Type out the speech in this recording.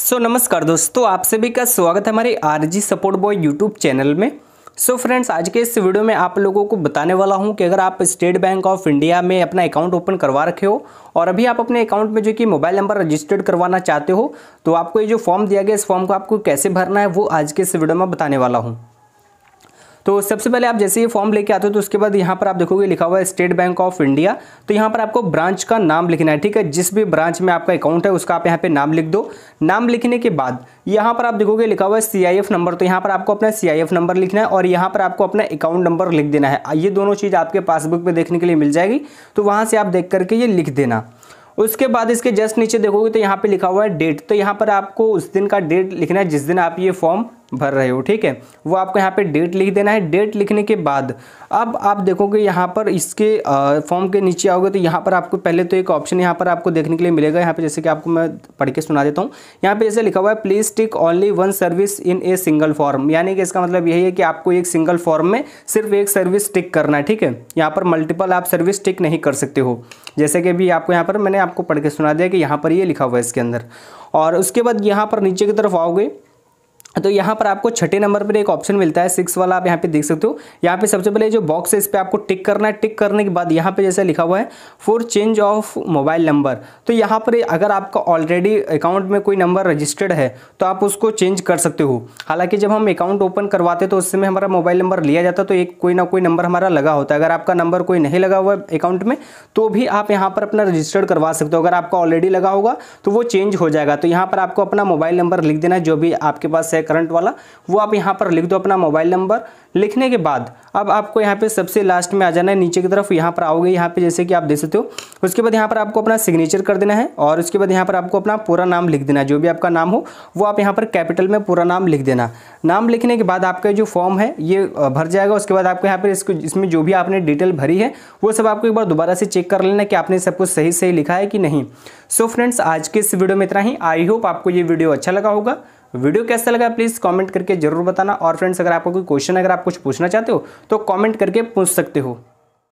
सो नमस्कार दोस्तों, आप सभी का स्वागत है हमारे RG support boy YouTube channel में। सो फ्रेंड्स, आज के इस वीडियो में आप लोगों को बताने वाला हूं कि अगर आप स्टेट बैंक ऑफ इंडिया में अपना अकाउंट ओपन करवा रखे हो और अभी आप अपने अकाउंट में जो कि मोबाइल नंबर रजिस्टर्ड करवाना चाहते हो तो आपको ये जो फॉर्म दिया गया, इस फॉर्म को आपको कैसे भरना है वो आज के इस वीडियो में बताने वाला हूँ। तो सबसे पहले आप जैसे ये फॉर्म लेके आते हो तो उसके बाद यहाँ पर आप देखोगे लिखा हुआ है स्टेट बैंक ऑफ इंडिया। तो यहाँ पर आपको ब्रांच का नाम लिखना है, ठीक है। जिस भी ब्रांच में आपका अकाउंट है उसका आप यहाँ पे नाम लिख दो। नाम लिखने के बाद यहाँ पर आप देखोगे लिखा हुआ है CIF नंबर। तो यहाँ पर आपको अपना CIF नंबर लिखना है और यहाँ पर आपको अपना अकाउंट नंबर लिख देना है। ये दोनों चीज़ आपके पासबुक पर देखने के लिए मिल जाएगी, तो वहाँ से आप देख करके ये लिख देना। उसके बाद इसके जस्ट नीचे देखोगे तो यहाँ पे लिखा हुआ है डेट। तो यहाँ पर आपको उस दिन का डेट लिखना है जिस दिन आप ये फॉर्म भर रहे हो, ठीक है। वो आपको यहाँ पे डेट लिख देना है। डेट लिखने के बाद अब आप देखोगे यहाँ पर इसके फॉर्म के नीचे आओगे तो यहाँ पर आपको पहले तो एक ऑप्शन यहाँ पर आपको देखने के लिए मिलेगा। यहाँ पर जैसे कि आपको मैं पढ़ के सुना देता हूँ। यहाँ पर जैसे लिखा हुआ है please tick only one service in a single form, यानी कि इसका मतलब यही है कि आपको एक सिंगल फॉर्म में सिर्फ एक सर्विस टिक करना है, ठीक है। यहाँ पर मल्टीपल आप सर्विस टिक नहीं कर सकते हो, जैसे कि अभी आपको यहाँ पर मैंने आपको पढ़ के सुना दिया कि यहाँ पर ये लिखा हुआ है इसके अंदर। और उसके बाद यहाँ पर नीचे की तरफ आओगे तो यहाँ पर आपको छठे नंबर पर एक ऑप्शन मिलता है 6 वाला, आप यहाँ पे देख सकते हो। यहाँ पे सबसे पहले जो बॉक्स है इस पर आपको टिक करना है। टिक करने के बाद यहाँ पे जैसे लिखा हुआ है for change of mobile number, तो यहाँ पर अगर आपका ऑलरेडी अकाउंट में कोई नंबर रजिस्टर्ड है तो आप उसको चेंज कर सकते हो। हालांकि जब हम अकाउंट ओपन करवाते तो उस समय हमारा मोबाइल नंबर लिया जाता तो एक कोई ना कोई नंबर हमारा लगा होता है। अगर आपका नंबर कोई नहीं लगा हुआ अकाउंट में तो भी आप यहाँ पर अपना रजिस्टर्ड करवा सकते हो। अगर आपका ऑलरेडी लगा होगा तो वो चेंज हो जाएगा। तो यहाँ पर आपको अपना मोबाइल नंबर लिख देना, जो भी आपके पास करंट वाला वो आप यहां पर लिख दो अपना मोबाइल नंबर। लिखने के बाद अब आपको यहां पे सबसे लास्ट में आ जाना है, नीचे की तरफ यहां पर आओगे, यहां पे जैसे कि आप देख सकते हो। उसके बाद यहां पर आपको अपना सिग्नेचर कर देना है और उसके बाद यहां पर आपको अपना पूरा नाम लिख देना, जो भी आपका नाम हो वो आप यहां पर कैपिटल में पूरा नाम लिख देना। नाम लिखने के बाद आपका जो फॉर्म है ये भर जाएगा। उसके बाद आपको यहाँ पर इसमें जो भी आपने डिटेल भरी है वो सब आपको एक बार दोबारा से चेक कर लेना कि आपने सब कुछ सही सही लिखा है कि नहीं। सो फ्रेंड्स, आज के इस वीडियो में इतना ही। आई होप आपको ये वीडियो अच्छा लगा होगा। वीडियो कैसा लगा प्लीज़ कमेंट करके ज़रूर बताना। और फ्रेंड्स, अगर आपको कोई क्वेश्चन अगर आप कुछ पूछना चाहते हो तो कमेंट करके पूछ सकते हो।